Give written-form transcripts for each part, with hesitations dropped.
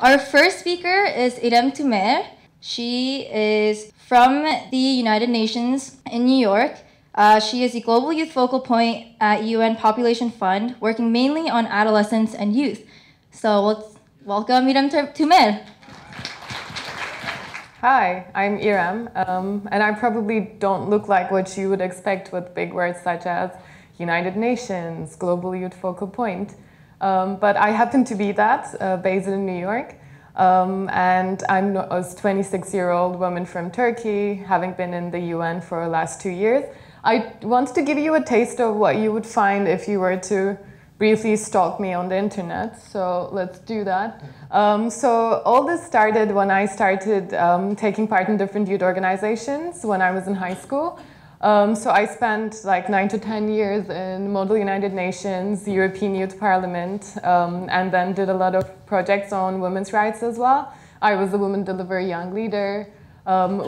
Our first speaker is Irem Tumer. She is from the United Nations in New York. She is the Global Youth Focal Point at UN Population Fund, working mainly on adolescents and youth. So let's welcome Irem Tumer. Hi, I'm Irem, and I probably don't look like what you would expect with big words such as United Nations, Global Youth Focal Point. But I happen to be that, based in New York, and I'm a 26-year-old woman from Turkey, having been in the UN for the last 2 years. I want to give you a taste of what you would find if you were to briefly stalk me on the internet, so let's do that. So all this started when I started taking part in different youth organizations when I was in high school. So I spent like 9 to 10 years in Model United Nations, European Youth Parliament, and then did a lot of projects on women's rights as well. I was a Women Deliver Young Leader,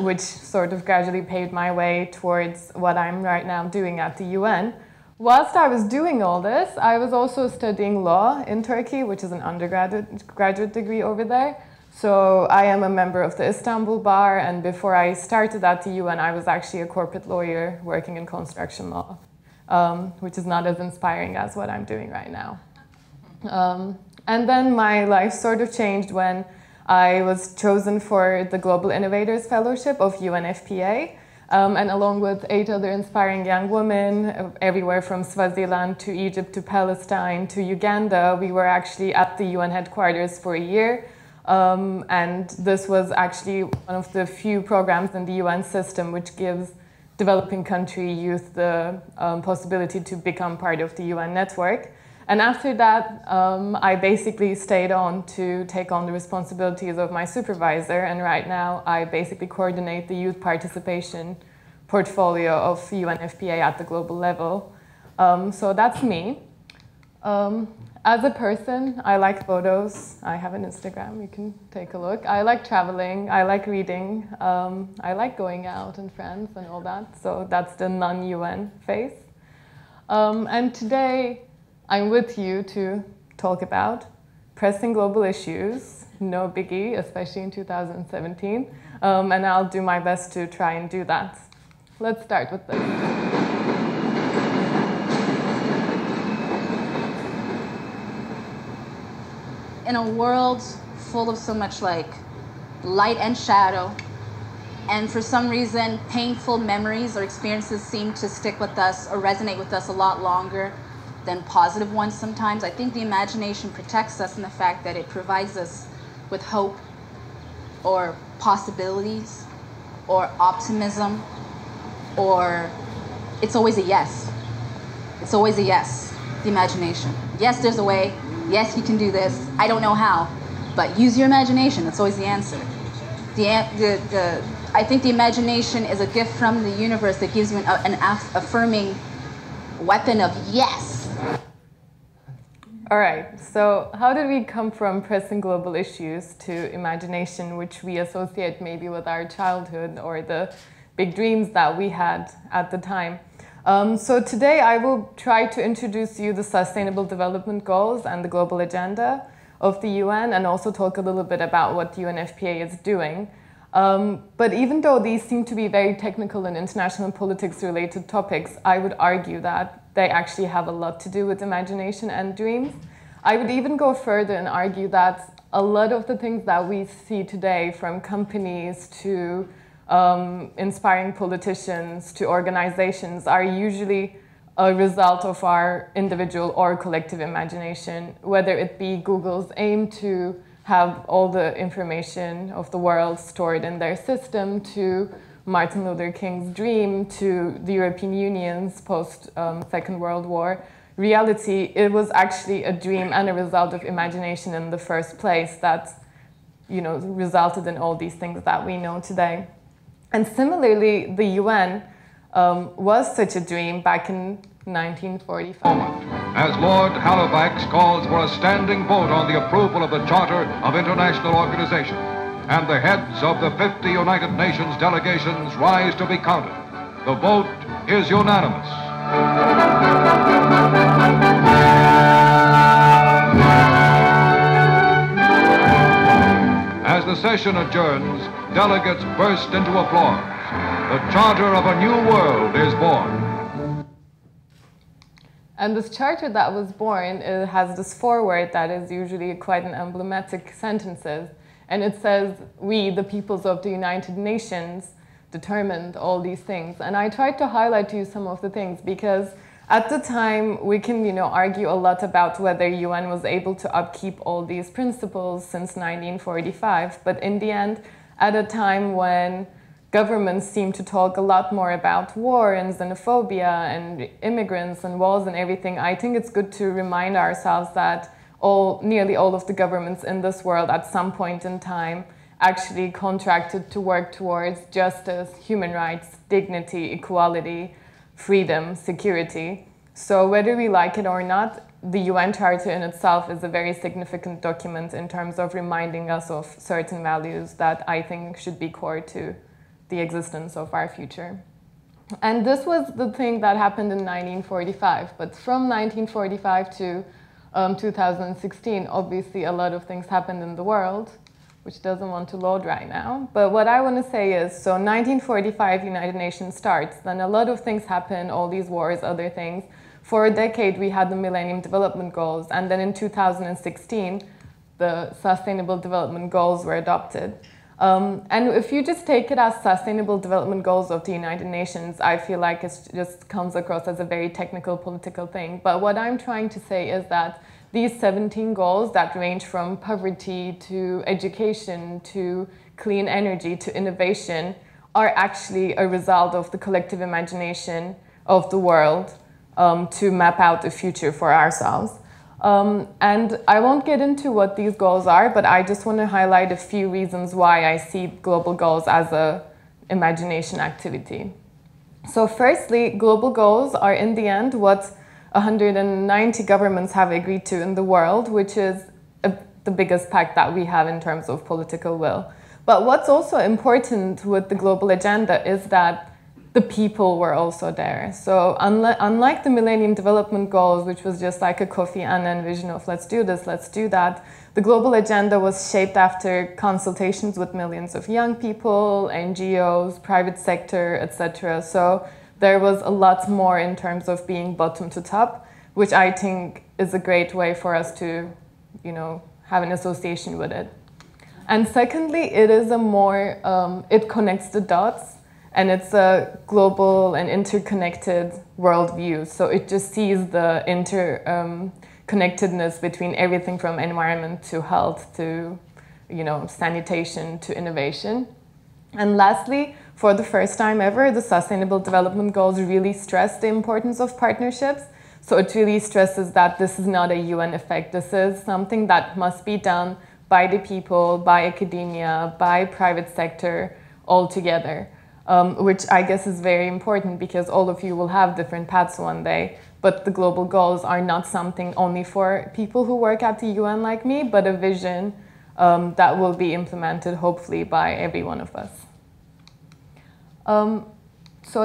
which sort of gradually paved my way towards what I'm right now doing at the UN. Whilst I was doing all this, I was also studying law in Turkey, which is an undergraduate degree over there. So I am a member of the Istanbul Bar, and before I started at the UN, I was actually a corporate lawyer working in construction law, which is not as inspiring as what I'm doing right now. And then my life sort of changed when I was chosen for the Global Innovators Fellowship of UNFPA, and along with 8 other inspiring young women, everywhere from Swaziland to Egypt to Palestine to Uganda, we were actually at the UN headquarters for a year. And this was actually one of the few programs in the UN system which gives developing country youth the possibility to become part of the UN network. And after that, I basically stayed on to take on the responsibilities of my supervisor, and right now I basically coordinate the youth participation portfolio of UNFPA at the global level. So that's me. As a person, I like photos. I have an Instagram, you can take a look. I like traveling, I like reading, I like going out and friends and all that. So that's the non-UN phase. And today, I'm with you to talk about pressing global issues, no biggie, especially in 2017. And I'll do my best to try and do that. Let's start with this. In a world full of so much like light and shadow, and for some reason painful memories or experiences seem to stick with us or resonate with us a lot longer than positive ones sometimes, I think the imagination protects us in the fact that it provides us with hope or possibilities or optimism, or it's always a yes. It's always a yes, the imagination. Yes, there's a way. Yes, you can do this. I don't know how, but use your imagination. That's always the answer. I think the imagination is a gift from the universe that gives you an affirming weapon of yes. All right, so how did we come from pressing global issues to imagination, which we associate maybe with our childhood or the big dreams that we had at the time? So today I will try to introduce you the Sustainable Development Goals and the global agenda of the UN, and also talk a little bit about what UNFPA is doing. But even though these seem to be very technical and international politics related topics, I would argue that they actually have a lot to do with imagination and dreams. I would even go further and argue that a lot of the things that we see today, from companies to inspiring politicians to organizations, are usually a result of our individual or collective imagination, whether it be Google's aim to have all the information of the world stored in their system, to Martin Luther King's dream, to the European Union's post-Second World War reality. It was actually a dream and a result of imagination in the first place that, you know, resulted in all these things that we know today. And similarly, the UN was such a dream back in 1945. As Lord Halifax calls for a standing vote on the approval of the Charter of International Organization, and the heads of the 50 United Nations delegations rise to be counted, the vote is unanimous. the session adjourns, delegates burst into applause. The charter of a new world is born. And this charter that was born, it has this foreword that is usually quite an emblematic sentences. And it says, we, the peoples of the United Nations, determined all these things. And I tried to highlight to you some of the things because at the time we can, argue a lot about whether UN was able to upkeep all these principles since 1945. But in the end, at a time when governments seem to talk a lot more about war and xenophobia and immigrants and walls and everything, I think it's good to remind ourselves that nearly all of the governments in this world at some point in time actually contracted to work towards justice, human rights, dignity, equality, freedom, security. So whether we like it or not, the UN Charter in itself is a very significant document in terms of reminding us of certain values that I think should be core to the existence of our future. And this was the thing that happened in 1945, but from 1945 to 2016, obviously a lot of things happened in the world, which doesn't want to load right now. But what I want to say is, so 1945, United Nations starts, then a lot of things happen, all these wars, other things. For a decade, we had the Millennium Development Goals, and then in 2016, the Sustainable Development Goals were adopted. And if you just take it as Sustainable Development Goals of the United Nations, I feel like it just comes across as a very technical, political thing. But what I'm trying to say is that these 17 goals that range from poverty to education to clean energy to innovation are actually a result of the collective imagination of the world to map out a future for ourselves. And I won't get into what these goals are, but I just want to highlight a few reasons why I see global goals as an imagination activity. So firstly, global goals are in the end what 190 governments have agreed to in the world, which is the biggest pact that we have in terms of political will. But what's also important with the global agenda is that the people were also there. So unlike the Millennium Development Goals, which was just like a Kofi Annan vision of let's do this, let's do that, the global agenda was shaped after consultations with millions of young people, NGOs, private sector, etc. So there was a lot more in terms of being bottom to top, which I think is a great way for us to, have an association with it. And secondly, it is a more, it connects the dots. And it's a global and interconnected worldview. So it just sees the interconnectedness between everything from environment to health to, sanitation to innovation. And lastly, for the first time ever, the Sustainable Development Goals really stress the importance of partnerships. So it really stresses that this is not a UN effect. This is something that must be done by the people, by academia, by private sector, all together. Which I guess is very important because all of you will have different paths one day, but the global goals are not something only for people who work at the UN like me, but a vision that will be implemented hopefully by every one of us. So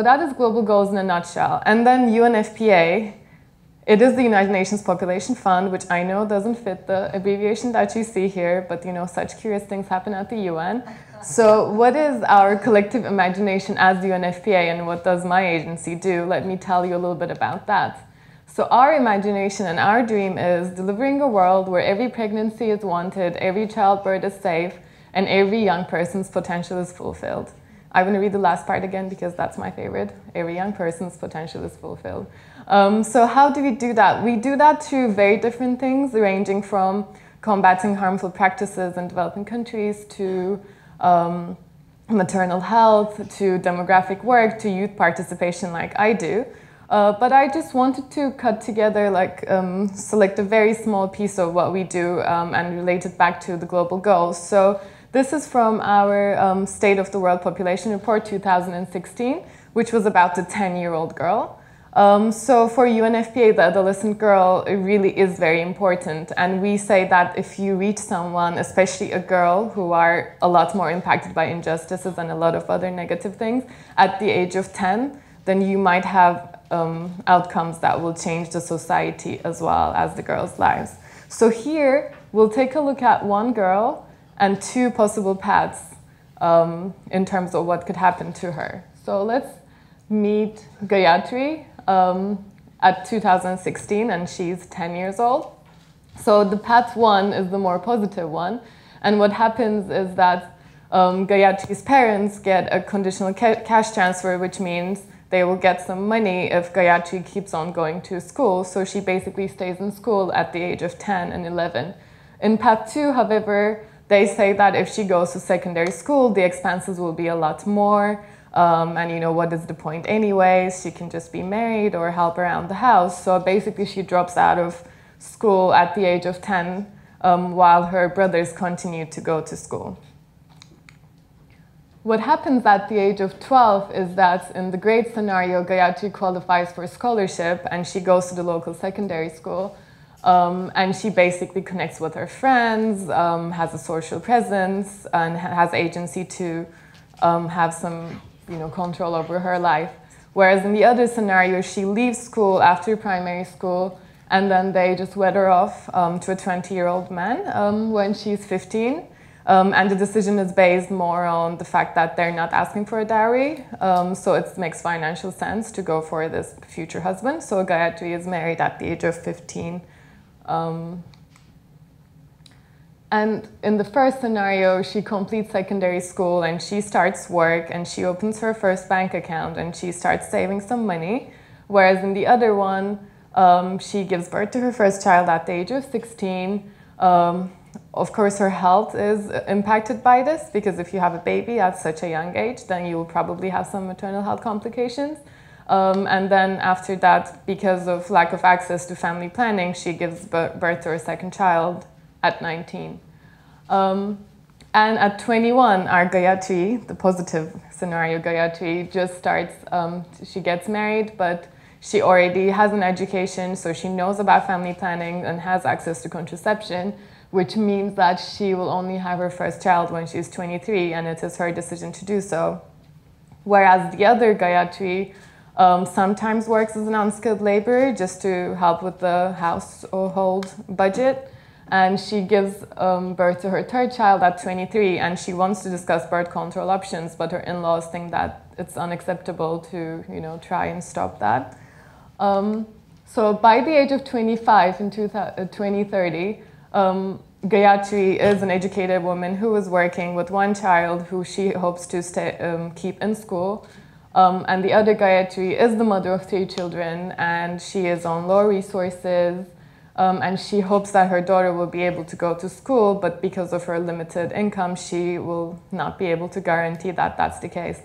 that is global goals in a nutshell. And then UNFPA, it is the United Nations Population Fund, which I know doesn't fit the abbreviation that you see here, but such curious things happen at the UN. So what is our collective imagination as the UNFPA and what does my agency do? Let me tell you a little bit about that. So our imagination and our dream is delivering a world where every pregnancy is wanted, every childbirth is safe, and every young person's potential is fulfilled. I want to read the last part again because that's my favorite. Every young person's potential is fulfilled. So how do we do that? We do that through very different things, ranging from combating harmful practices in developing countries to maternal health, to demographic work, to youth participation like I do. But I just wanted to cut together, select a very small piece of what we do and relate it back to the global goals. So this is from our State of the World Population Report 2016, which was about the 10-year-old girl. So for UNFPA, the adolescent girl, it really is very important. And we say that if you reach someone, especially a girl, who are a lot more impacted by injustices and a lot of other negative things, at the age of 10, then you might have outcomes that will change the society as well as the girls' lives. So here, we'll take a look at one girl and two possible paths in terms of what could happen to her. So let's meet Gayatri at 2016, and she's 10 years old. So the path one is the more positive one, and what happens is that Gayatri's parents get a conditional cash transfer, which means they will get some money if Gayatri keeps on going to school, so she basically stays in school at the age of 10 and 11. In path two, however, they say that if she goes to secondary school, the expenses will be a lot more, and you know, what is the point anyways? She can just be married or help around the house. So basically she drops out of school at the age of 10 while her brothers continue to go to school. What happens at the age of 12 is that in the grade scenario, Gayatri qualifies for a scholarship and she goes to the local secondary school, and she basically connects with her friends, has a social presence, and has agency to have some, you know, control over her life. Whereas in the other scenario, she leaves school after primary school and then they just wed her off to a 20-year-old man when she's 15. And the decision is based more on the fact that they're not asking for a dowry, so it makes financial sense to go for this future husband. So Gayatri is married at the age of 15. And in the first scenario, she completes secondary school and she starts work and she opens her first bank account and she starts saving some money. Whereas in the other one, she gives birth to her first child at the age of 16. Of course, her health is impacted by this, because if you have a baby at such a young age, then you will probably have some maternal health complications. And then after that, because of lack of access to family planning, she gives birth to her second child at 19. And at 21, our Gayatri, the positive scenario Gayatri, just starts, she gets married, but she already has an education, so she knows about family planning and has access to contraception, which means that she will only have her first child when she's 23, and it is her decision to do so. Whereas the other Gayatri sometimes works as an unskilled laborer just to help with the household budget, and she gives birth to her third child at 23, and she wants to discuss birth control options, but her in-laws think that it's unacceptable to, you know, try and stop that. So by the age of 25 in 2030, Gayatri is an educated woman who is working with one child who she hopes to keep in school, and the other Gayatri is the mother of three children, and she is on low resources, and she hopes that her daughter will be able to go to school, but because of her limited income, she will not be able to guarantee that that's the case.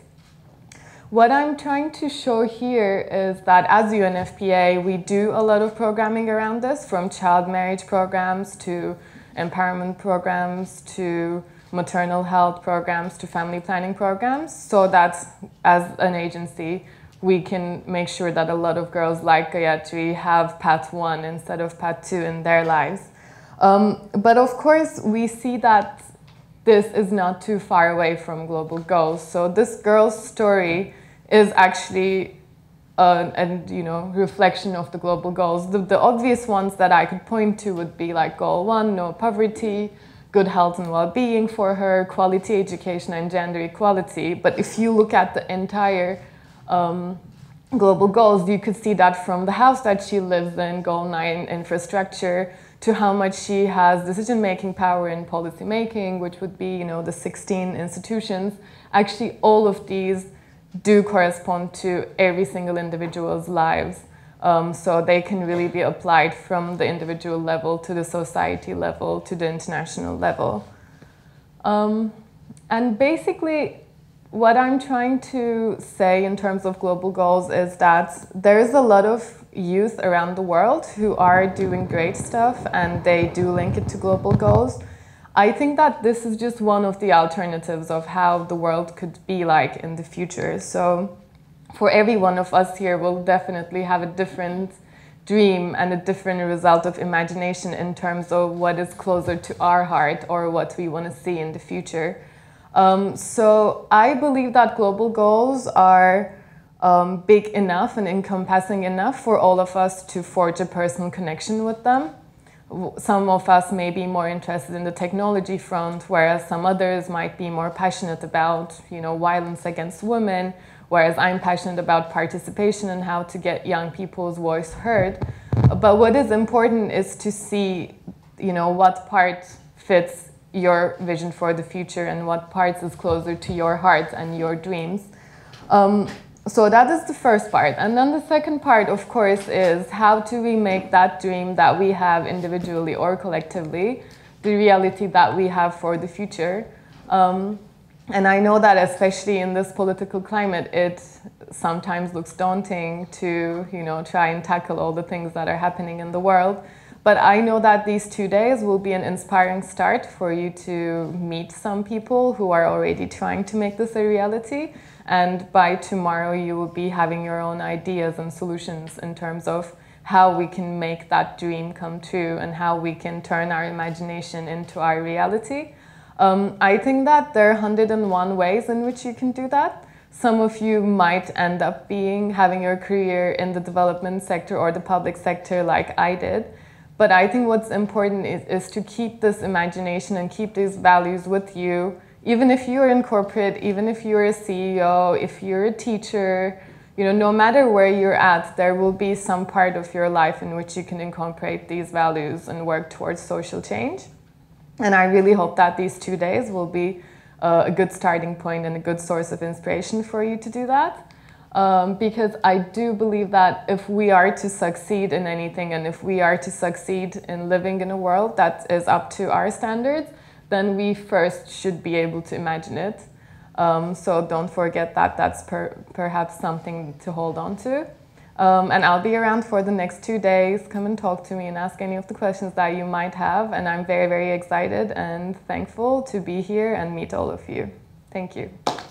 What I'm trying to show here is that as UNFPA, we do a lot of programming around this, from child marriage programs to empowerment programs to maternal health programs to family planning programs, so that as an agency, we can make sure that a lot of girls like Gayatri have path one instead of path two in their lives. But of course, we see that this is not too far away from global goals. So this girl's story is actually a reflection of the global goals. The obvious ones that I could point to would be like goal one, no poverty, good health and well-being for her, quality education and gender equality. But if you look at the entire global goals, you could see that from the house that she lives in, goal 9, infrastructure, to how much she has decision-making power in policy-making, which would be, you know, the 16 institutions. Actually, all of these do correspond to every single individual's lives. So they can really be applied from the individual level to the society level to the international level. And basically, what I'm trying to say in terms of global goals is that there's a lot of youth around the world who are doing great stuff and they do link it to global goals. I think that this is just one of the alternatives of how the world could be like in the future. So for every one of us here, we'll definitely have a different dream and a different result of imagination in terms of what is closer to our heart or what we want to see in the future. So I believe that global goals are big enough and encompassing enough for all of us to forge a personal connection with them. some of us may be more interested in the technology front, whereas some others might be more passionate about, violence against women, whereas I'm passionate about participation and how to get young people's voice heard. But what is important is to see, what part fits your vision for the future and what parts is closer to your heart and your dreams. So that is the first part. And then the second part, of course, is how do we make that dream that we have individually or collectively the reality that we have for the future. And I know that especially in this political climate, it sometimes looks daunting to try and tackle all the things that are happening in the world. But I know that these 2 days will be an inspiring start for you to meet some people who are already trying to make this a reality. And by tomorrow, you will be having your own ideas and solutions in terms of how we can make that dream come true and how we can turn our imagination into our reality. I think that there are 101 ways in which you can do that. Some of you might end up having your career in the development sector or the public sector like I did. But I think what's important is to keep this imagination and keep these values with you, even if you're in corporate, even if you're a CEO, if you're a teacher, no matter where you're at, there will be some part of your life in which you can incorporate these values and work towards social change. And I really hope that these 2 days will be a good starting point and a good source of inspiration for you to do that. Because I do believe that if we are to succeed in anything and if we are to succeed in living in a world that is up to our standards, then we first should be able to imagine it. So don't forget that that's perhaps something to hold on to. And I'll be around for the next 2 days. Come and talk to me and ask any of the questions that you might have. And I'm very, very excited and thankful to be here and meet all of you. Thank you.